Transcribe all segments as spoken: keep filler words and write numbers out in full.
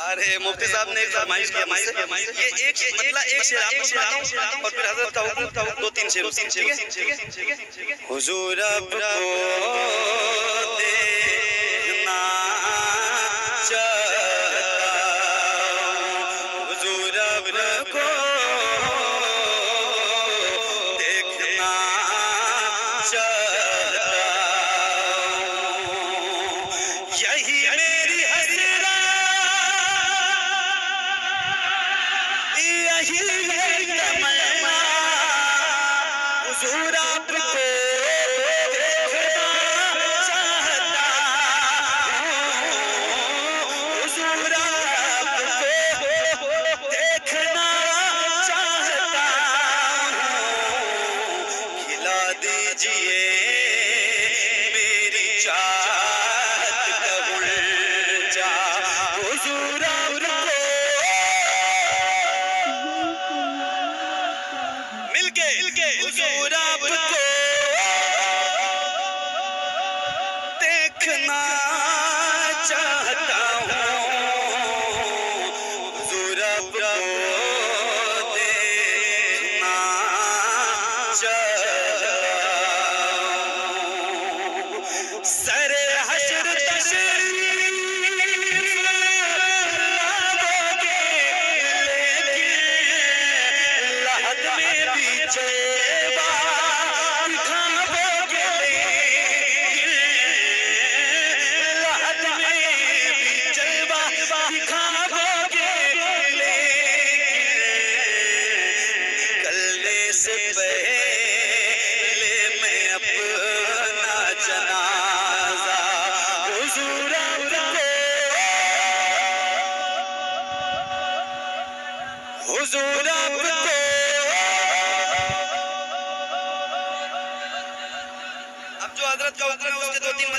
अरे मुफ्ती साहब ने एक फरमाइश किया मुझसे, ये एक मतलब एक शेर आपको सुनाऊं और फिर हजरत का हुक्म का दो तीन शेर सुन लीजिए। हुजूर आपको देखना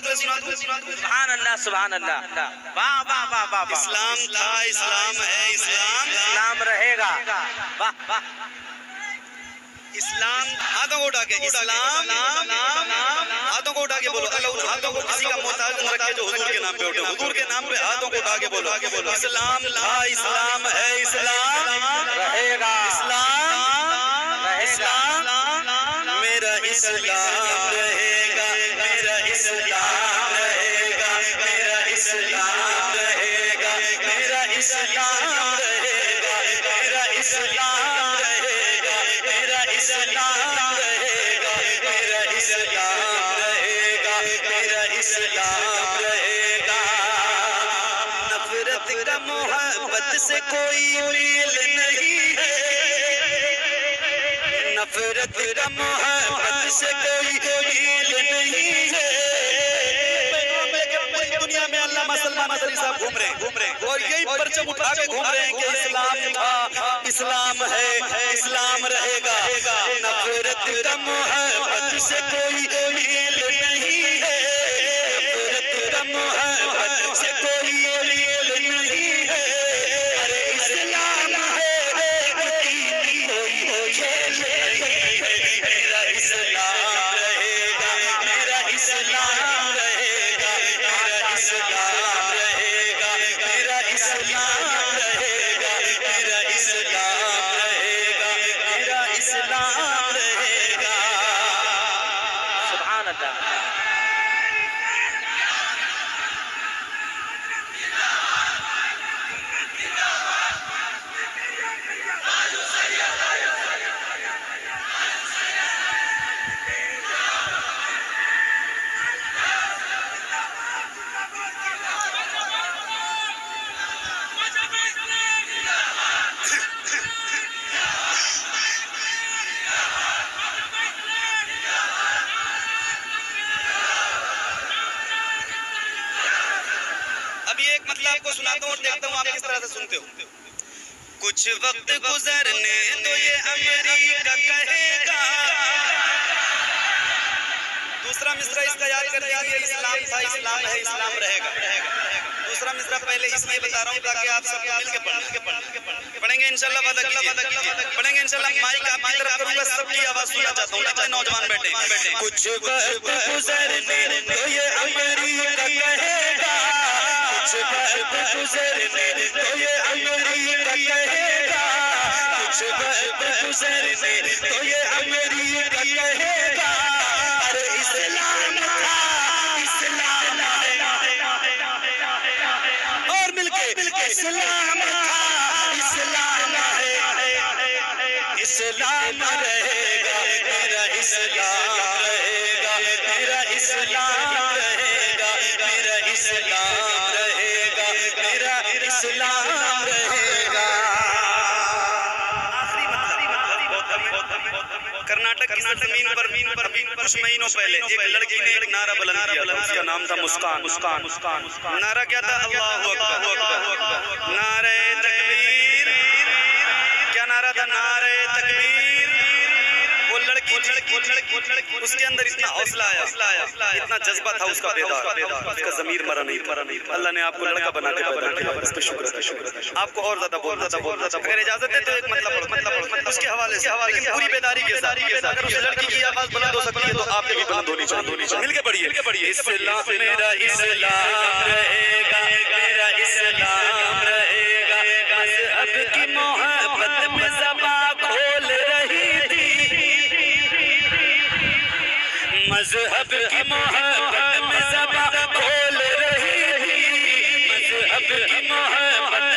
सुभान अल्लाह सुभान अल्लाह, वाह वाह वाह वाह। इस्लाम था, इस्लाम है, इस्लाम इस्लाम रहेगा। वाह वाह, इस्लाम। हाथों को उठा के इस्लाम, हाथों को उठा के बोलो। अल्लाह हाथों को किसी का मोहताज न रखे जो हुजूर के नाम पे उठे। हुजूर के नाम पे हाथों को उठा के बोलो, इस्लाम था, इस्लाम है, इस्लाम रहेगा, इस्लाम इस्लाम मेरा इस्लाम रहेगा, मेरा इस्लाम से कोई मेल नहीं है, नफरत का मोहब्बत से कोई मेल नहीं है। पूरी दुनिया में अल्लामा सलमान फरी साहब घूम रहे घूम रहे और यही परचम उठा के घूम रहे हैं कि इस्लाम था, इस्लाम है, इस्लाम रहेगा। नफरत का मोहब्बत से कोई मेल नहीं है, नफरत का मोहब्बत से कोई मेल नहीं है। कुछ वक्त गुजरने तो ये अमेरिका कहेगा। दूसरा मिसरा इसका याद कर लीजिए, इस्लाम था, इस्लाम है, इस्लाम रहेगा। दूसरा मिसरा पहले इसलिए बता रहा हूँ ताकि आप सब मिल के पढ़ के पढ़ पढ़ेंगे इंशाल्लाह, पढ़ेंगे इंशाल्लाह। माइक आपकी तरफ करूँगा, सबकी आवाज़ सुनना चाहता हूँ, अपने नौजवान बैठे बैठे। कुछ वक्त गुजरने तो ये अमेरिका कहेगा, कुछ वक्त गुजरने तो ये अमरीका कहेगा, कुछ वक्त गुजरने तो ये अमरीका कहेगा। अरे इस्लाम था, इस्लाम है, और मिलके इस्लाम था, इस्लाम है, इस्लाम रहेगा, तेरा इस्लाम रहेगा, तेरा इस्लाम रहेगा, तेरा इस्लाम रहेगा, तेरा इस्लाम रहेगा। आखिरी मतलब कर्नाटक की जमीन पर मीन पर कुछ महीनों पहले एक लड़की ने एक नारा बुलंद किया, उसका नाम था मुस्कान। मुस्कान मुस्कान नारा क्या था? अल्लाहू अकबर, नारे तकबीर। क्या नारा था? नारे तकबीर। वो लड़की लड़की उसके अंदर इतना हौसला आया, इतना जज्बा था उसका, उसका ज़मीर मरा नहीं मरा नहीं अल्लाह ने आपको लड़का बना के बना शुक्र शुक्र आपको और ज़्यादा बहुत ज़्यादा बहुत ज़्यादा अगर इजाज़त है तो एक मतलब मतलब उसके हवाले से हवाले पूरी बेदारी के साथ लड़की की आवाज़ बुलंद हो सकती है तो आपने भी बुलंद होनी चाहिए। मिल के पढ़िए, मिल के पढ़िए। इस्लाम मेरा इस्लाम रहेगा, मेरा इस्लाम रहेगा। अब की मोहब्बत में ज़बा खोल रही थी, मजहब की मोहब्बत में ज़बा खोल रही थी, मजहब की मोहब्बत